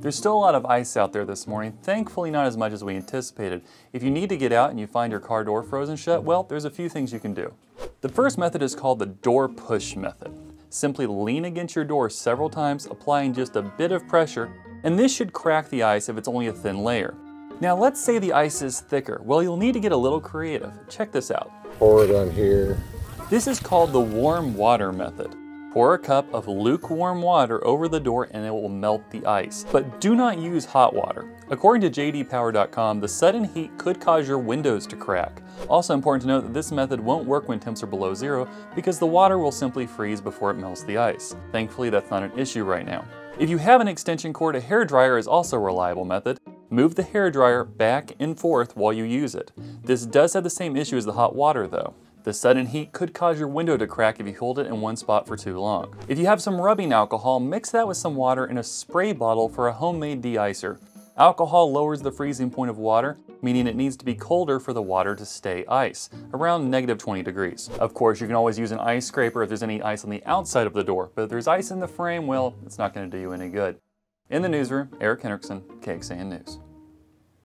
There's still a lot of ice out there this morning, thankfully not as much as we anticipated. If you need to get out and you find your car door frozen shut, well, there's a few things you can do. The first method is called the door push method. Simply lean against your door several times, applying just a bit of pressure, and this should crack the ice if it's only a thin layer. Now let's say the ice is thicker. Well, you'll need to get a little creative. Check this out. Pour it on here. This is called the warm water method. Pour a cup of lukewarm water over the door and it will melt the ice. But do not use hot water. According to JDPower.com, the sudden heat could cause your windows to crack. Also important to note that this method won't work when temps are below zero because the water will simply freeze before it melts the ice. Thankfully, that's not an issue right now. If you have an extension cord, a hairdryer is also a reliable method. Move the hairdryer back and forth while you use it. This does have the same issue as the hot water though. The sudden heat could cause your window to crack if you hold it in one spot for too long. If you have some rubbing alcohol, mix that with some water in a spray bottle for a homemade de-icer. Alcohol lowers the freezing point of water, meaning it needs to be colder for the water to stay ice, around -20 degrees. Of course, you can always use an ice scraper if there's any ice on the outside of the door, but if there's ice in the frame, well, it's not going to do you any good. In the newsroom, Eric Henrickson, KXAN News.